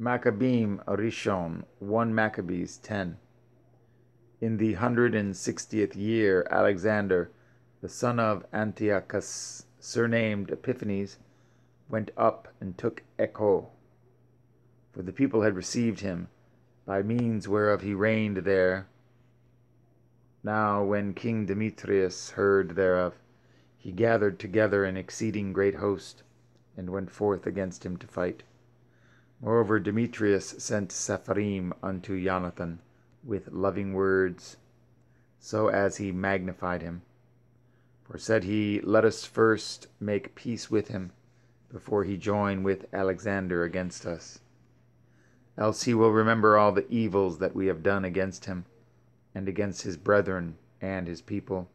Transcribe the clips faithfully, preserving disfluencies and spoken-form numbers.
Maccabim Arishon, one Maccabees ten. In the hundred and sixtieth year, Alexander, the son of Antiochus, surnamed Epiphanes, went up and took Akko, for the people had received him, by means whereof he reigned there. Now when King Demetrius heard thereof, he gathered together an exceeding great host, and went forth against him to fight. Moreover, Demetrius sent Sepharim unto Jonathan with loving words, so as he magnified him. For said he, Let us first make peace with him, before he join with Alexander against us. Else he will remember all the evils that we have done against him, and against his brethren and his people.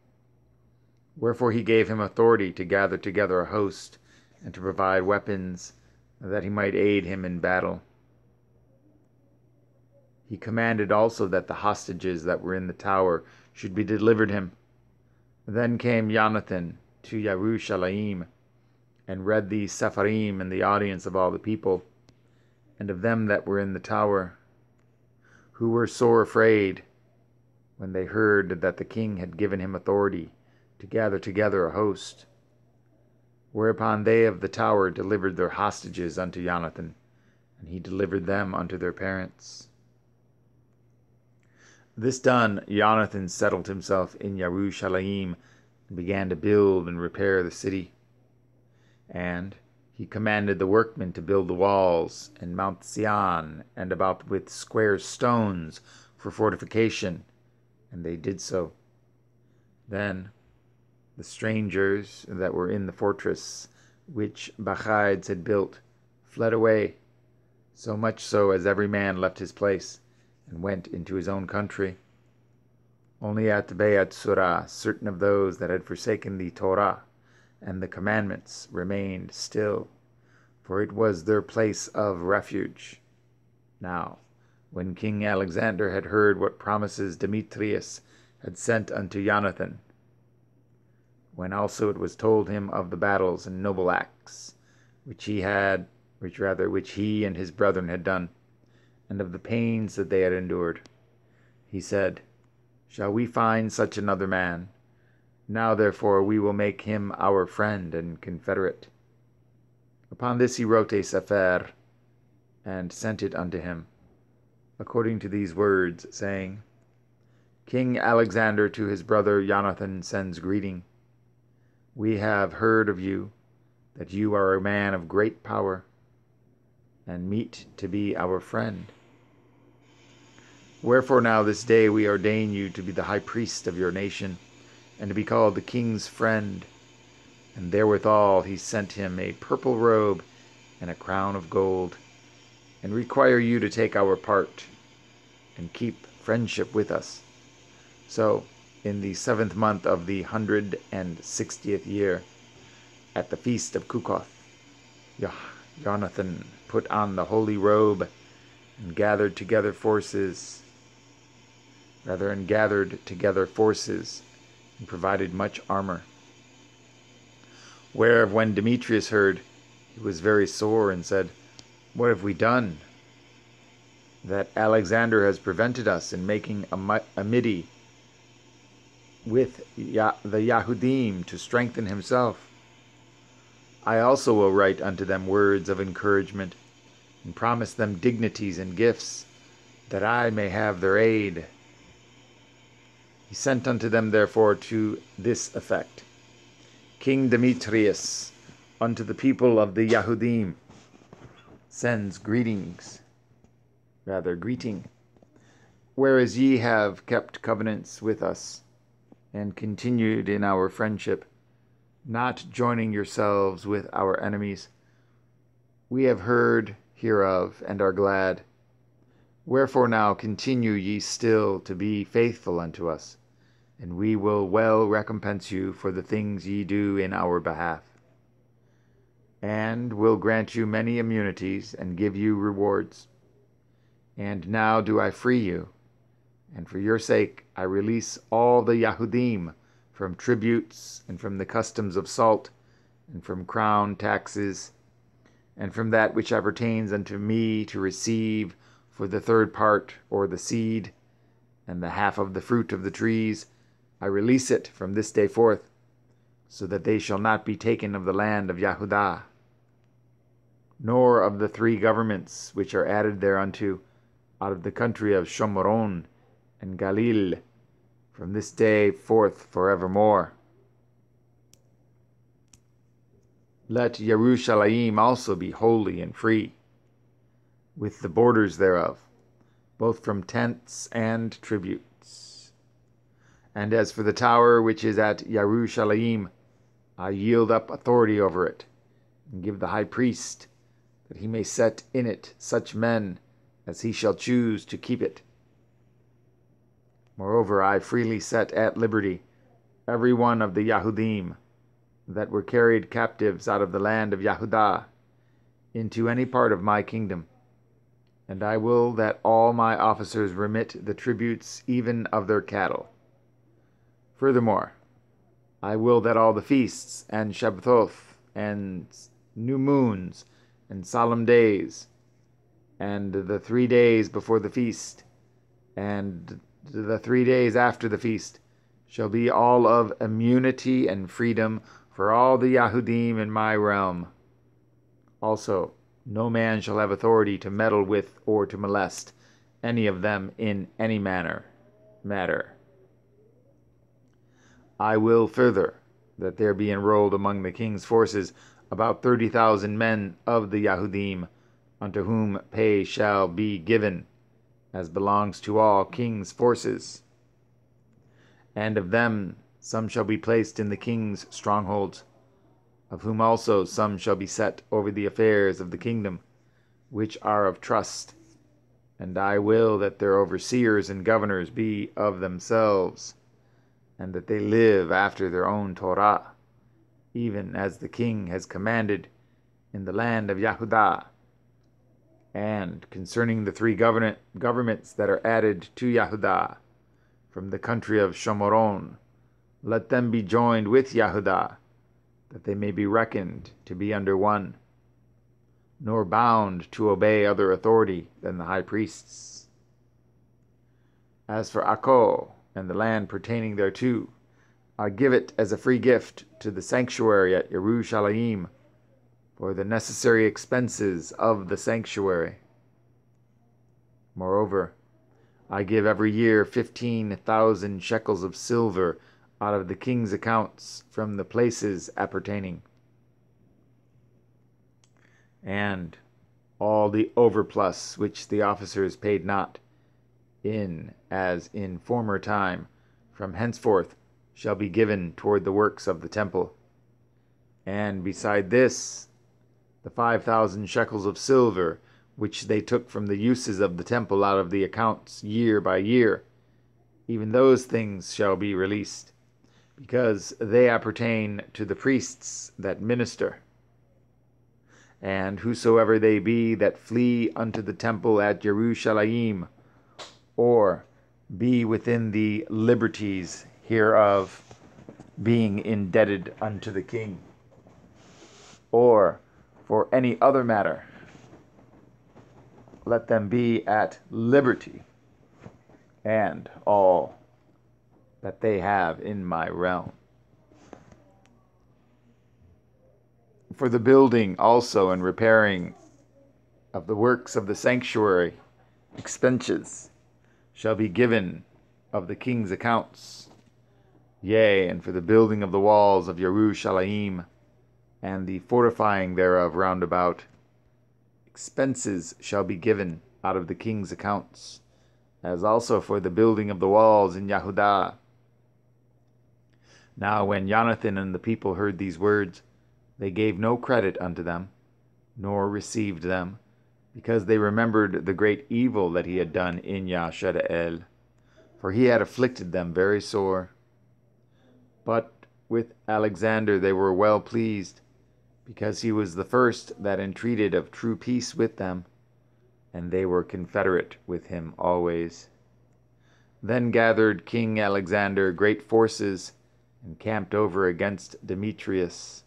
Wherefore he gave him authority to gather together a host, and to provide weapons, that he might aid him in battle. He commanded also that the hostages that were in the tower should be delivered him. Then came Jonathan to Yerushalayim, and read the Sepharim in the audience of all the people, and of them that were in the tower, who were sore afraid, when they heard that the king had given him authority to gather together a host. Whereupon they of the tower delivered their hostages unto Jonathan, and he delivered them unto their parents. This done, Jonathan settled himself in Yerushalayim, and began to build and repair the city. And he commanded the workmen to build the walls, and mount Sion, and about with square stones for fortification, and they did so. Then the strangers that were in the fortress, which Bacchides had built, fled away, so much so as every man left his place, and went into his own country. Only at Beatsura, certain of those that had forsaken the Torah and the commandments remained still, for it was their place of refuge. Now, when King Alexander had heard what promises Demetrius had sent unto Jonathan, when also it was told him of the battles and noble acts which he had, which rather which he and his brethren had done, and of the pains that they had endured, he said, Shall we find such another man? Now therefore we will make him our friend and confederate. Upon this he wrote a sefer, and sent it unto him, according to these words, saying, King Alexander to his brother Jonathan sends greeting. We have heard of you, that you are a man of great power, and meet to be our friend. Wherefore now this day we ordain you to be the high priest of your nation, and to be called the king's friend. And therewithal he sent him a purple robe and a crown of gold, and require you to take our part, and keep friendship with us. So, in the seventh month of the hundred and sixtieth year, at the feast of Kukoth, Jonathan put on the holy robe, and gathered together forces, rather, and gathered together forces, and provided much armor. Whereof when Demetrius heard, he was very sore, and said, What have we done, that Alexander has prevented us in making a amity with ya the Yahudim to strengthen himself? I also will write unto them words of encouragement, and promise them dignities and gifts, that I may have their aid. He sent unto them therefore to this effect, King Demetrius unto the people of the Yahudim sends greetings, rather greeting, whereas ye have kept covenants with us, and continued in our friendship, not joining yourselves with our enemies. We have heard hereof, and are glad. Wherefore now continue ye still to be faithful unto us, and we will well recompense you for the things ye do in our behalf, and will grant you many immunities, and give you rewards. And now do I free you, and for your sake I release all the Yahudim from tributes, and from the customs of salt, and from crown taxes, and from that which appertains unto me to receive for the third part, or the seed, and the half of the fruit of the trees, I release it from this day forth, so that they shall not be taken of the land of Yehudah, nor of the three governments which are added thereunto, out of the country of Shomron and Galil, from this day forth forevermore. Let Yerushalayim also be holy and free, with the borders thereof, both from tents and tributes. And as for the tower which is at Yerushalayim, I yield up authority over it, and give the high priest, that he may set in it such men as he shall choose to keep it. Moreover, I freely set at liberty every one of the Yahudim that were carried captives out of the land of Yehudah into any part of my kingdom, and I will that all my officers remit the tributes even of their cattle. Furthermore, I will that all the feasts, and Shabbatoth, and new moons, and solemn days, and the three days before the feast, and the three days after the feast, shall be all of immunity and freedom for all the Yahudim in my realm. Also, no man shall have authority to meddle with or to molest any of them in any manner matter. I will further that there be enrolled among the king's forces about thirty thousand men of the Yahudim, unto whom pay shall be given, as belongs to all king's forces. And of them some shall be placed in the king's strongholds, of whom also some shall be set over the affairs of the kingdom, which are of trust, and I will that their overseers and governors be of themselves, and that they live after their own Torah, even as the king has commanded in the land of Yehudah. And concerning the three govern governments that are added to Yehudah, from the country of Shomron, let them be joined with Yehudah, that they may be reckoned to be under one, nor bound to obey other authority than the high priests. As for Akko and the land pertaining thereto, I give it as a free gift to the sanctuary at Yerushalayim, for the necessary expenses of the sanctuary. Moreover, I give every year fifteen thousand shekels of silver out of the king's accounts from the places appertaining, and all the overplus which the officers paid not in, as in former time, from henceforth shall be given toward the works of the temple. And beside this, the five thousand shekels of silver which they took from the uses of the temple out of the accounts year by year, even those things shall be released, because they appertain to the priests that minister. And whosoever they be that flee unto the temple at Yerushalayim, or be within the liberties hereof, being indebted unto the king, or for any other matter, let them be at liberty, and all that they have in my realm. For the building also and repairing of the works of the sanctuary, expenses shall be given of the king's accounts. Yea, and for the building of the walls of Yerushalayim, and the fortifying thereof round about, expenses shall be given out of the king's accounts, as also for the building of the walls in Yehudah. Now when Jonathan and the people heard these words, they gave no credit unto them, nor received them, because they remembered the great evil that he had done in Yashadael, for he had afflicted them very sore. But with Alexander they were well pleased, because he was the first that entreated of true peace with them, and they were confederate with him always. Then gathered King Alexander great forces, and camped over against Demetrius,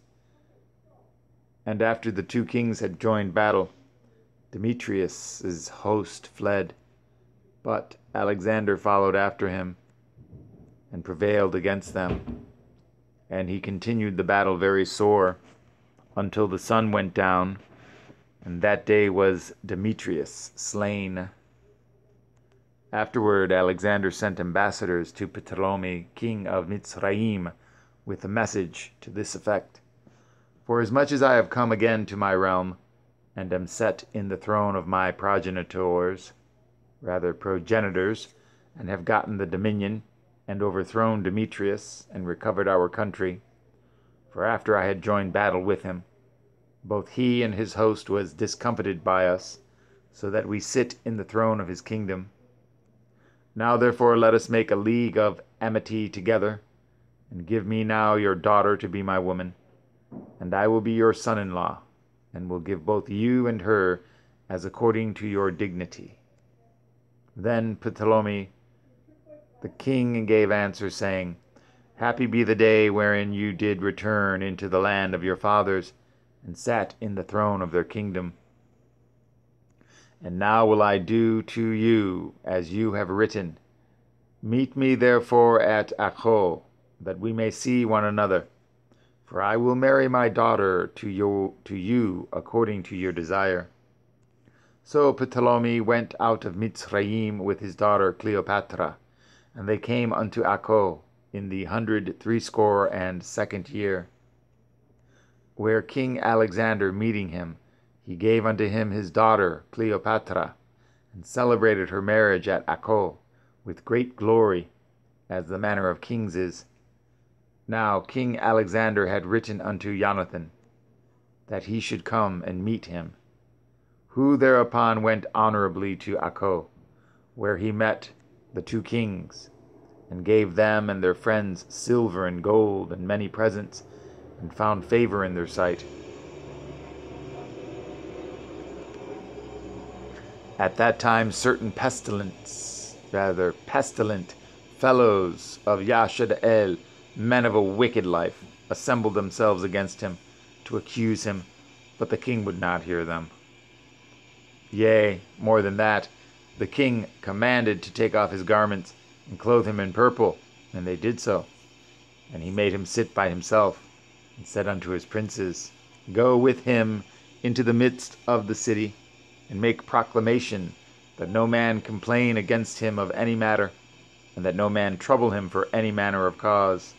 And after the two kings had joined battle, Demetrius's host fled, but Alexander followed after him and prevailed against them. And he continued the battle very sore until the sun went down, and that day was Demetrius slain. Afterward, Alexander sent ambassadors to Ptolemy, king of Mitzrayim, with a message to this effect: "Forasmuch as I have come again to my realm, and am set in the throne of my progenitors, rather progenitors, and have gotten the dominion, and overthrown Demetrius, and recovered our country, for after I had joined battle with him, both he and his host was discomfited by us, so that we sit in the throne of his kingdom. Now therefore let us make a league of amity together, and give me now your daughter to be my woman, and I will be your son-in-law, and will give both you and her as according to your dignity." Then Ptolemy the king gave answer, saying, "Happy be the day wherein you did return into the land of your fathers, and sat in the throne of their kingdom. And now will I do to you as you have written. Meet me therefore at Akko, that we may see one another, for I will marry my daughter to you, to you according to your desire." So Ptolemy went out of Mitzrayim with his daughter Cleopatra, and they came unto Akko in the hundred threescore and second year, where King Alexander meeting him, he gave unto him his daughter Cleopatra, and celebrated her marriage at Akko with great glory, as the manner of kings is. Now King Alexander had written unto Jonathan that he should come and meet him, who thereupon went honorably to Akko, where he met the two kings, and gave them and their friends silver and gold and many presents, and found favor in their sight. At that time certain pestilence, rather pestilent fellows of Yashadael, men of a wicked life, assembled themselves against him to accuse him, but the king would not hear them. Yea, more than that, the king commanded to take off his garments and clothe him in purple, and they did so. And he made him sit by himself, and said unto his princes, "Go with him into the midst of the city, and make proclamation that no man complain against him of any matter, and that no man trouble him for any manner of cause."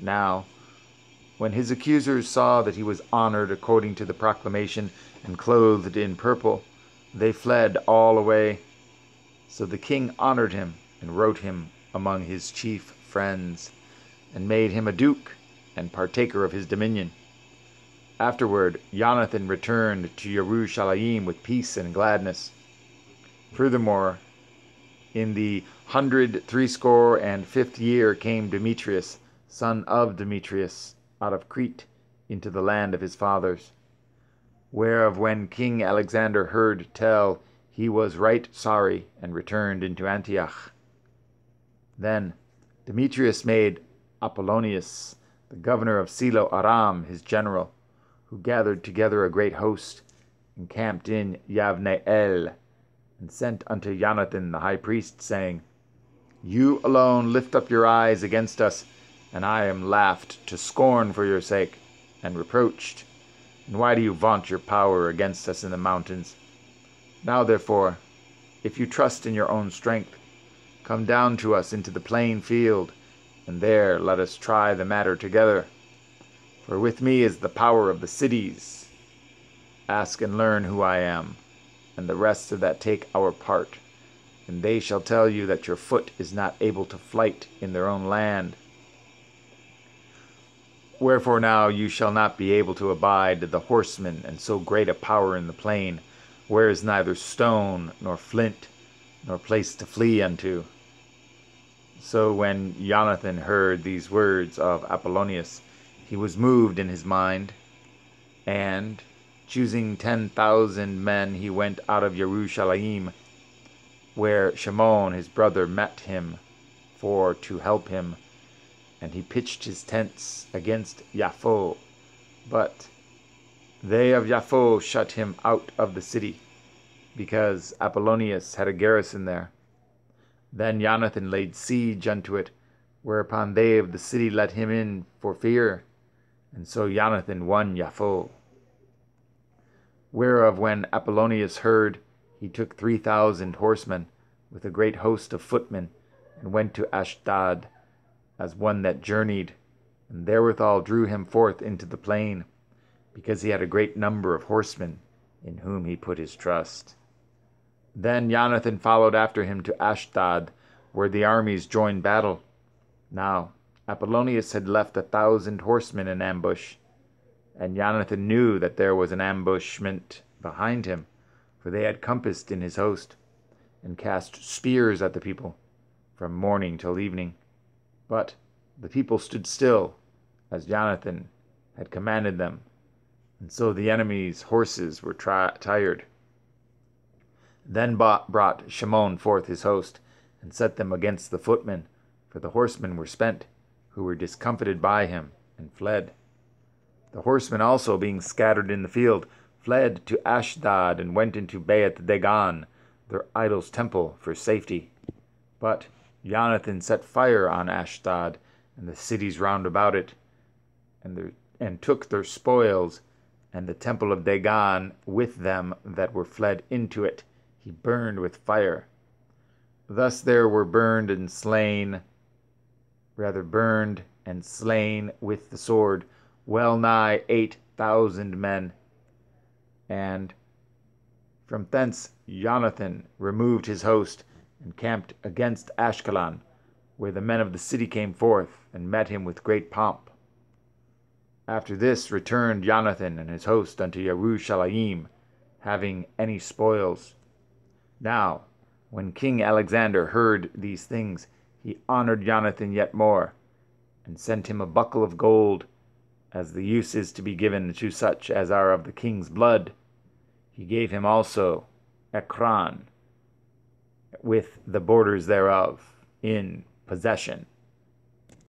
Now, when his accusers saw that he was honored according to the proclamation and clothed in purple, they fled all away. So the king honored him and wrote him among his chief friends, and made him a duke and partaker of his dominion. Afterward, Jonathan returned to Yerushalayim with peace and gladness. Furthermore, in the hundred threescore and fifth year came Demetrius, son of Demetrius, out of Crete into the land of his fathers, whereof when King Alexander heard tell, he was right sorry, and returned into Antioch. Then Demetrius made Apollonius, the governor of Silo Aram, his general, who gathered together a great host, and camped in Yavneel, and sent unto Jonathan the high priest, saying, "You alone lift up your eyes against us, and I am laughed to scorn for your sake, and reproached. And why do you vaunt your power against us in the mountains? Now therefore, if you trust in your own strength, come down to us into the plain field, and there let us try the matter together. For with me is the power of the cities. Ask and learn who I am, and the rest of that take our part, and they shall tell you that your foot is not able to flight in their own land. Wherefore now you shall not be able to abide the horsemen and so great a power in the plain, where is neither stone nor flint, nor place to flee unto." So when Jonathan heard these words of Apollonius, he was moved in his mind, and choosing ten thousand men, he went out of Yerushalayim, where Shimon his brother met him for to help him, and he pitched his tents against Yafo. But They of Yafo shut him out of the city, because Apollonius had a garrison there. Then Jonathan laid siege unto it, whereupon they of the city let him in for fear, and so Jonathan won Yafo. Whereof when Apollonius heard, he took three thousand horsemen, with a great host of footmen, and went to Ashdod, as one that journeyed, and therewithal drew him forth into the plain, because he had a great number of horsemen, in whom he put his trust. Then Jonathan followed after him to Ashdod, where the armies joined battle. Now Apollonius had left a thousand horsemen in ambush, and Jonathan knew that there was an ambushment behind him, for they had compassed in his host, and cast spears at the people, from morning till evening. But the people stood still, as Jonathan had commanded them, and so the enemy's horses were tired. Then brought Shimon forth his host, and set them against the footmen, for the horsemen were spent, who were discomfited by him, and fled. The horsemen also, being scattered in the field, fled to Ashdod, and went into Beith Dagan, their idol's temple, for safety. But Jonathan set fire on Ashdod, and the cities round about it, and, their, and took their spoils, and the temple of Dagon with them that were fled into it he burned with fire. Thus there were burned and slain, rather burned and slain with the sword, well nigh eight thousand men. And from thence Jonathan removed his host, and camped against Ashkelon, where the men of the city came forth, and met him with great pomp. After this returned Jonathan and his host unto Yerushalayim, having any spoils. Now, when King Alexander heard these things, he honored Jonathan yet more, and sent him a buckle of gold, as the use is to be given to such as are of the king's blood. He gave him also Ekron, with the borders thereof, in possession.